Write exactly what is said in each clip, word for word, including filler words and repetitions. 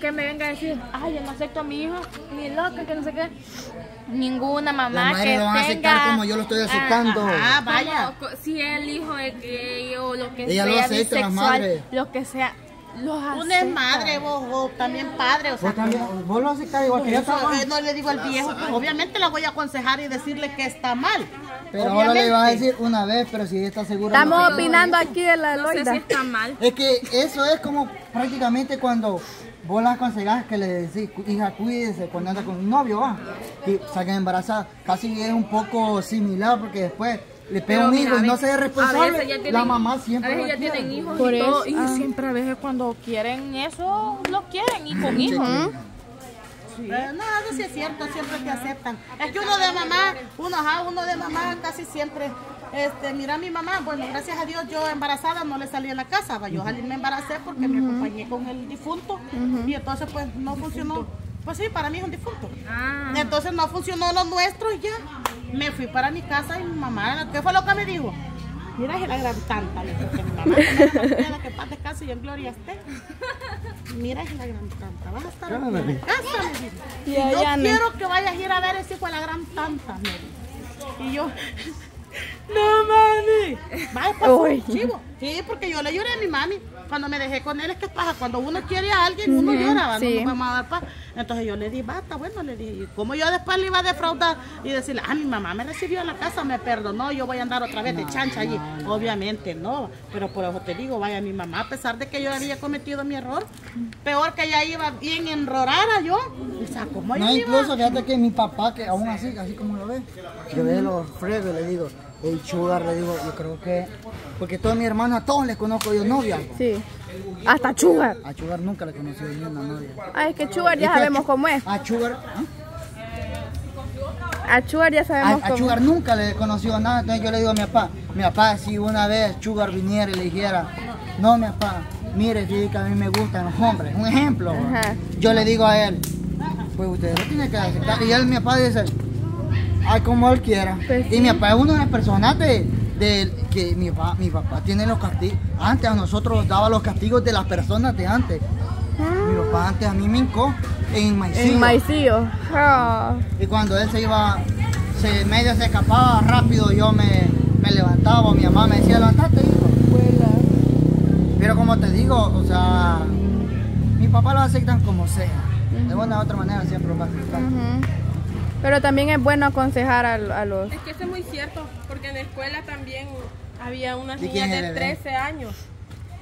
Que me venga a decir, ay, yo no acepto a mi hijo, ni loca, que no sé qué. Ninguna mamá que tenga... La madre lo va a aceptar como yo lo estoy aceptando. Ah, vaya. Como, si el hijo es gay o lo que ella sea, lo acepta, bisexual, las madres. Lo que sea, los acepta. Una es madre, vos, o también padre, o sea... Vos, también, vos lo aceptas igual que yo. Yo no le digo al viejo, obviamente la voy a aconsejar y decirle que está mal. Pero obviamente. Ahora le vas a decir una vez, pero si está segura... Estamos no opinando aquí de la Eloida. No sé si está mal. Es que eso es como prácticamente cuando... Vos las aconsejas que le decís, hija, cuídese cuando anda con un novio, va, y salga embarazada. Casi es un poco similar porque después le pega un hijo y no se es responsable. Tienen, la mamá siempre. A veces ya tienen hijos por y todo. Eso, y ah, siempre a veces cuando quieren eso, lo quieren y con hijos. Sí. Pero no, eso sí es cierto, siempre te aceptan. Es que uno de mamá, uno, ajá, uno de mamá casi siempre. Este, mira mi mamá, bueno, gracias a Dios yo embarazada no le salí a la casa, yo salí, me embaracé porque uh-huh. me acompañé con el difunto uh-huh. y entonces pues no difunto. funcionó, pues sí, para mí es un difunto, ah. entonces no funcionó lo nuestro y ya, me fui para mi casa y mi mamá, ¿qué fue lo que me dijo? Mira, es la gran tanta, le dije, mi mamá, que, la que paz descanse y en gloria esté. Mira, es la gran tanta, vas a estar en mi casa, me dijo, yo quiero que vayas a ir a ver ese hijo a la gran tanta, y yo... No, mami. Vaya, pues, chivo. Sí, porque yo le lloré a mi mami. Cuando me dejé con él, es que pasa. Cuando uno quiere a alguien, uno uh-huh. llora. Sí. No podemos dar paz. Entonces yo le di, basta, bueno, le dije. Como yo después le iba a defraudar y decirle, ah, mi mamá me recibió en la casa, me perdonó, yo voy a andar otra vez no, de chancha no, allí. No. Obviamente no. Pero por eso te digo, vaya, mi mamá, a pesar de que yo había cometido mi error, peor que ella iba bien enrorada yo. O sea, como no, yo incluso iba... fíjate que mi papá, que aún así, así como lo ve, que ve los fregos, le digo. El Sugar, le digo, yo creo que... Porque todas mis hermanas, a todos les conozco yo novia. Sí. Hasta Sugar. A Sugar nunca le conocí yo una novia. Ay, es que Sugar ya sabemos cómo es. A Sugar... ¿eh? A Sugar ya sabemos a, cómo es. A Sugar nunca le he conocido nada. Entonces yo le digo a mi papá, mi papá, si una vez Sugar viniera y le dijera, no, mi papá, mire, sí, que a mí me gustan los hombres. Un ejemplo. Ajá. Yo le digo a él, pues ustedes lo tienen que aceptar. Y él, mi papá, dice... Ay, como él quiera. Pues y sí. Mi papá es una de las personas de, de que mi papá, mi papá tiene los castigos. Antes a nosotros daba los castigos de las personas de antes. Ah. Mi papá antes a mí me hincó en Maicillo. En Maicillo. Oh. Y cuando él se iba, se, medio se escapaba rápido, yo me, me levantaba. Mi mamá me decía, levantate, hijo. Pero como te digo, o sea, mi papá lo aceptan como sea. Uh-huh. De una u otra manera siempre lo va a aceptar. Uh-huh. Pero también es bueno aconsejar a, a los... Es que eso es muy cierto, porque en la escuela también había unas niñas de trece años.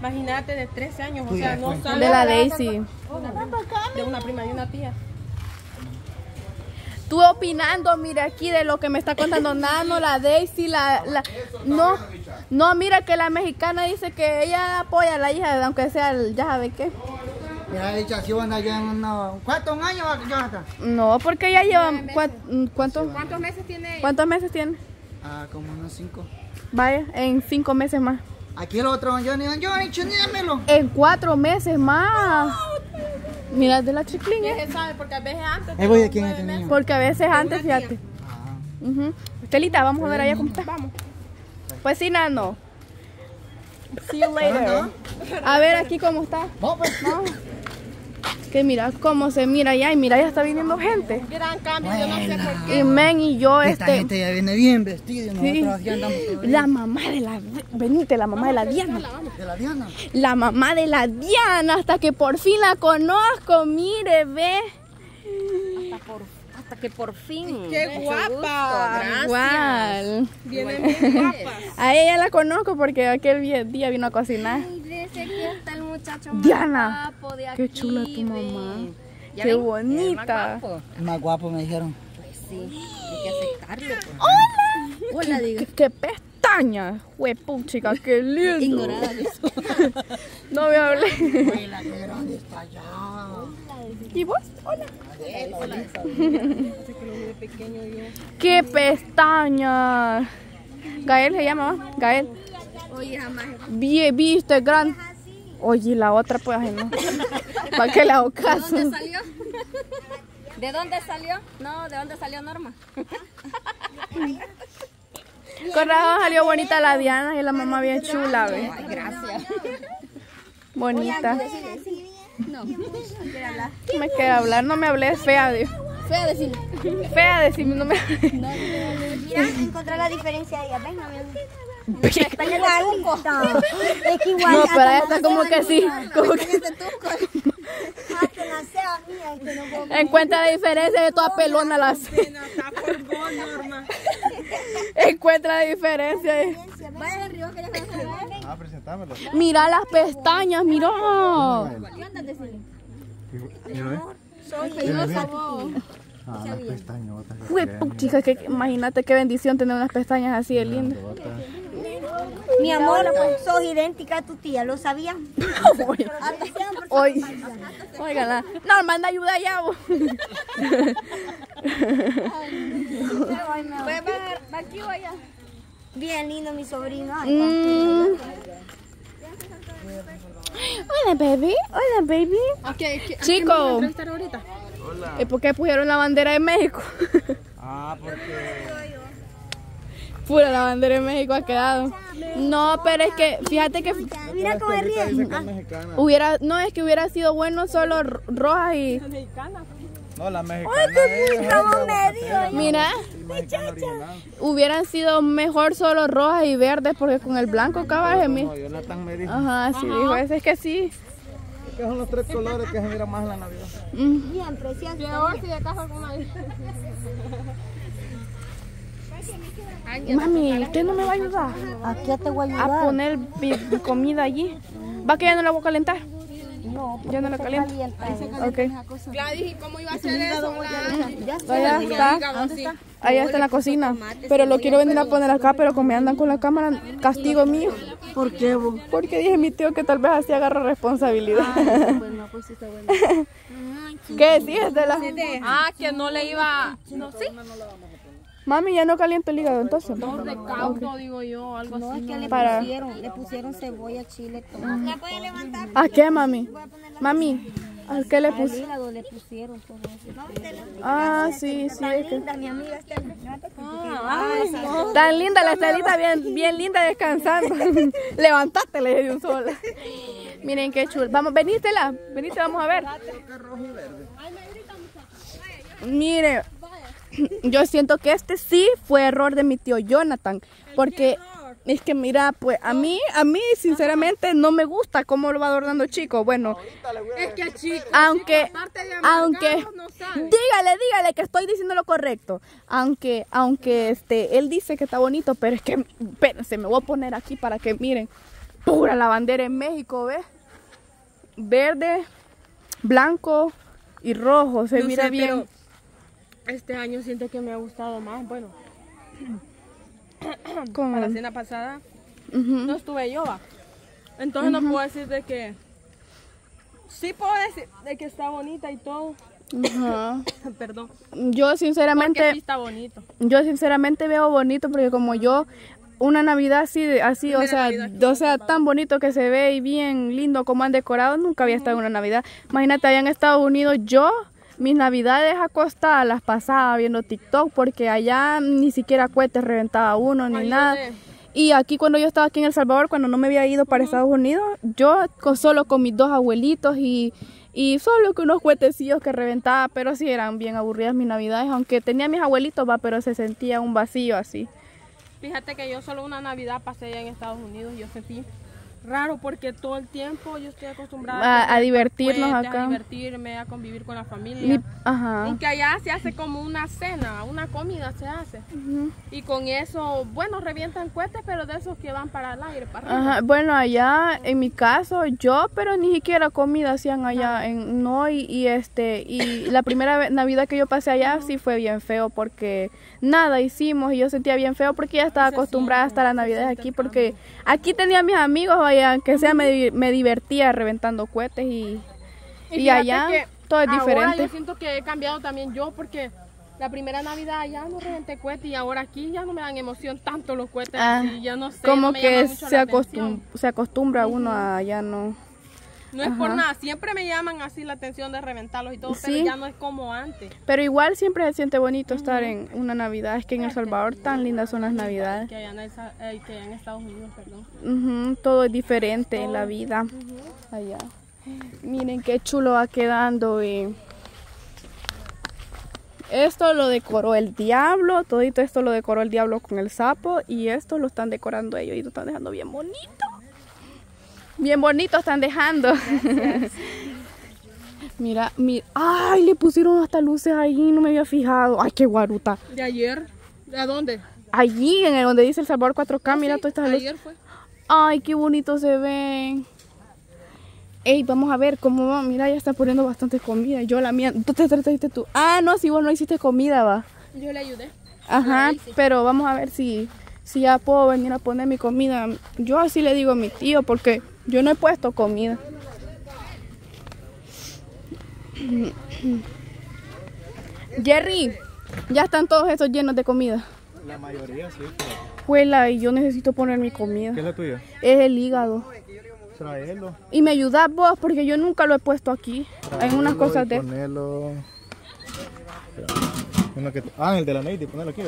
Imagínate, de trece años, o sea, no sabe... De la Daysi. De una prima y una tía. Tú opinando, mira aquí, de lo que me está contando Nano, la Daysi, la... la no, no, mira que la mexicana dice que ella apoya a la hija, aunque sea, el, ya sabe qué. Ya he dicho así, bueno, ya en unos... ¿Cuántos años, Jonathan? No, porque ya llevan... ¿Cuántos, cuántos, ¿Cuántos meses tiene ella? ¿Cuántos meses tiene? Ah, como unos cinco. Vaya, en cinco meses más. Aquí el otro, Johnny, Johnny, chunídamelo. En cuatro meses más. No. Mira, de la chiclín, ¿eh? ¿Sabe? Porque a veces antes... ¿Eh, voy de quién este niño? Porque a veces antes, fíjate. Ajá. Uh-huh. Estelita, vamos a ver allá cómo está. Vamos. Pues sí, Nano. See you later. A ver aquí cómo está. No, pues, no. Que mira cómo se mira ya, y mira, ya está viniendo gente. Gran cambio, bueno. Yo no sé por qué. Y men y yo esta este... gente ya viene bien vestida. Sí. La mamá de la... Venite, la mamá vamos de la Diana. ¿De la Diana? La mamá de la Diana, hasta que por fin la conozco, mire, ve. Hasta, por... hasta que por fin. ¡Qué me guapa! Igual. Viene bien guapa. A ella la conozco porque aquel día vino a cocinar. Está el muchacho más Diana, guapo de aquí, qué chula tu mamá, qué bonita. Más guapo. Más guapo me dijeron. Pues sí, hay que aceptarlo. Pues. Hola, hola, digo. Qué, qué pestaña, huepón, chica, qué lindo. Ignorada, no me hablé. Hola, qué grande está allá. ¿Y vos? Hola. Hola. Qué pestaña. Gael se llama, Gael. Oye, jamás. Bien, viste, gran. Oye, la otra, pues, ay, no. ¿Para qué le hago caso? ¿De dónde salió? ¿De dónde salió? No, ¿de dónde salió Norma? Con razón salió bonita la Diana y la mamá bien chula, ¿ves? Gracias. Bonita. No, no quiere hablar. Me quiere hablar, no me hables, fea de... Fea de sí. Fea de sí, no me hables. No, mira, encontrar la diferencia de ella, ¿ves? No me hables. Está en el tunco. Es que igual. No, pero ella está como que sí. Como que este tunco. Hasta la sea mía, que no puedo. Encuentra la diferencia de toda pelona la sea. Está por bon, Norma. Encuentra la diferencia. Vaya el río que ya vas a presentámelo. Mira las pestañas, mira. ¿Qué andas decirle? Soy peligrosa vos. Ah, las pestañotas. Chicas, imagínate qué bendición tener unas pestañas así de lindas. Mi amor, sos idéntica a tu tía, ¿lo sabías? Oigan, oigan, no, manda ayuda ya. ¿Va aquí o allá? Bien lindo mi sobrino. Ay, hola, baby. Hola, baby. Okay, okay, chico. Hola. ¿Y por qué pusieron la bandera de México? Ah, porque... Pura la bandera de México ha quedado. No, pero es que, fíjate que... Mira cómo ríen. Hubiera, no, es que hubiera sido bueno solo rojas y... No, la mexicana. ¡Ay, qué mira! Hubieran sido mejor solo rojas y verdes porque con el blanco cabaje, mira. Jonathan me dijo. Ajá, sí, dijo. Es que sí. Es que son los tres colores que se mira más en la Navidad. Bien, precioso. Peor si de acaso con ahí. Mami, ¿usted no me va a ayudar? ¿A qué te voy a ayudar? A poner comida allí. ¿Va que ya no la voy a calentar? No, ya no la caliento. Okay. Gladys, ¿y cómo iba a hacer eso? Allá está. Allá está en la cocina. Pero lo quiero venir a poner acá, pero como me andan con la cámara, castigo mío. ¿Por qué vos? Porque dije mi tío que tal vez así agarro responsabilidad. Bueno, pues está bueno. ¿Qué dices de la? Ah, que no le iba. No, sí. Mami, ya no caliento el hígado, entonces. No, recaudo, okay. Digo yo, algo no, así. No, es que le, para... pusieron, le pusieron cebolla, chile, tomate. ¿La pueden levantar? ¿A qué, mami? Mami, ¿a qué le pusieron? El hígado le pusieron. Ah, sí, sí. Tan linda, mi amiga. Tan linda, la Estelita, bien, bien linda, descansando. Levantaste, le dije de un sol. Miren qué chulo. Vamos, venítela, venite, vamos a ver. Mire. Yo siento que este sí fue error de mi tío Jonathan, porque es que mira, pues a mí, a mí sinceramente no me gusta cómo lo va adornando chico, bueno, es que chico, aunque, aunque, dígale, dígale que estoy diciendo lo correcto, aunque, aunque este, él dice que está bonito, pero es que, espérense, me voy a poner aquí para que miren, pura la bandera en México, ¿ves? Verde, blanco y rojo, se mira bien. Este año siento que me ha gustado más, bueno, como la cena pasada uh -huh. no estuve yo, ¿va? Entonces uh -huh. no puedo decir de que, sí puedo decir de que está bonita y todo, uh -huh. perdón. Yo sinceramente, sí está bonito. Yo sinceramente veo bonito porque como yo, una Navidad así, así o sea, o sea, tan bonito que se ve y bien lindo como han decorado, nunca había estado en una Navidad. Imagínate, allá en Estados Unidos yo... Mis navidades acostadas las pasaba viendo TikTok porque allá ni siquiera cohetes reventaba uno ni ay, nada. Y aquí cuando yo estaba aquí en El Salvador, cuando no me había ido para uh-huh. Estados Unidos, yo con, solo con mis dos abuelitos y, y solo con unos cohetecillos que reventaba, pero sí eran bien aburridas mis navidades, aunque tenía a mis abuelitos, va, pero se sentía un vacío así. Fíjate que yo solo una Navidad pasé allá en Estados Unidos y yo sentí raro porque todo el tiempo yo estoy acostumbrada a, a divertirnos puentes, acá. A divertirme, a convivir con la familia. Ajá. Y que allá se hace como una cena, una comida se hace. Uh-huh. Y con eso, bueno, revientan cohetes, pero de esos que van para el aire, para arriba. Ajá. Bueno, allá, en mi caso, yo, pero ni siquiera comida hacían allá. Ah. En, no, y, y este, y la primera Navidad que yo pasé allá uh-huh. sí fue bien feo porque nada hicimos y yo sentía bien feo porque ya estaba acostumbrada hasta la Navidad aquí porque aquí tenía a mis amigos, que sea, me, me divertía reventando cohetes y, y, y allá todo es diferente. Ahora yo siento que he cambiado también yo porque la primera Navidad allá no reventé cohetes y ahora aquí ya no me dan emoción tanto los cohetes. Ah, y ya no sé, como no que se, acostum se acostumbra uno a ya no. No es ajá. por nada, siempre me llaman así la atención de reventarlos y todo, sí, pero ya no es como antes. Pero igual siempre se siente bonito uh-huh. estar en una Navidad, es que en El Salvador tan lindas son las Navidades. Que allá en, el, eh, que allá en Estados Unidos, perdón. Uh-huh. Todo es diferente todo en la vida uh-huh. allá. Miren qué chulo va quedando. Y esto lo decoró el diablo. Todito esto lo decoró el diablo con el sapo. Y esto lo están decorando ellos. Y lo están dejando bien bonito. Bien bonito están dejando. Mira, mira. Ay, le pusieron hasta luces ahí. No me había fijado. Ay, qué guaruta. ¿De ayer? ¿A dónde? Allí, en el donde dice El Salvador cuatro K. Oh, mira, sí, todas estas ayer luces. Fue. Ay, qué bonito se ven. Ey, vamos a ver cómo va. Mira, ya está poniendo bastante comida. Yo la mía. ¿Tú te trataste tú? Ah, no, si vos no hiciste comida, va. Yo le ayudé. Ajá, no, pero vamos a ver si, si ya puedo venir a poner mi comida. Yo así le digo a mi tío porque yo no he puesto comida. Jerry, ya están todos estos llenos de comida. La mayoría, sí. Juela, y yo necesito poner mi comida. ¿Qué es la tuya? Es el hígado. Traelo. Y me ayudas vos porque yo nunca lo he puesto aquí. Traelo. Hay unas cosas de... Ponelo. Que... Ah, el de la Neide, ponelo aquí.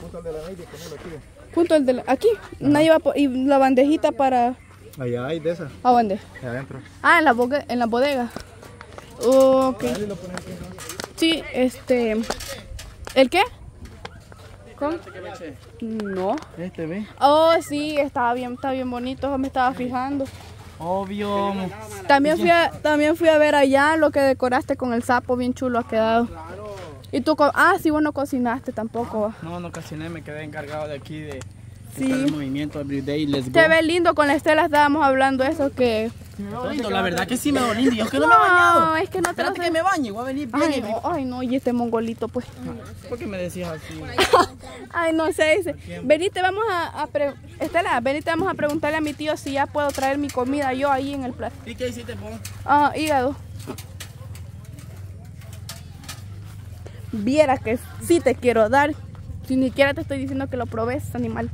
Junto al de la Neide, ponelo aquí. Junto al de la... Aquí. Nadie va a... Y la bandejita para... Allá hay de esas. ¿A dónde? Allá adentro. Ah, en la, bo... en la bodega. Oh, ok. Dale, lo pones aquí, ¿no? Sí, este... ¿El qué? ¿Con? No. Este, ve. Oh, sí, estaba bien, está bien bonito, me estaba fijando. Obvio. También fui a, también fui a ver allá lo que decoraste con el sapo, bien chulo ha quedado. Claro. Y tú, ah, sí, vos no cocinaste tampoco. No, no cociné, me quedé encargado de aquí de, de sí. El movimiento everyday, let's go. Se ve lindo con la Estela, estábamos hablando eso que... Me veo lindo, la verdad que sí me veo lindo. Yo es que no, no me he bañado. No, es que no te lo sé. Que me bañe, voy a venir bien. Ay, no, ay, no, y este mongolito, pues. ¿Por qué me decías así? Ay, no sé, dice. Venite, vamos a, a pre... Estela, venite, vamos a preguntarle a mi tío si ya puedo traer mi comida yo ahí en el plato. ¿Y qué hiciste, pon? Ah, hígado. Viera que sí te quiero dar. Si ni siquiera te estoy diciendo que lo probes, animal.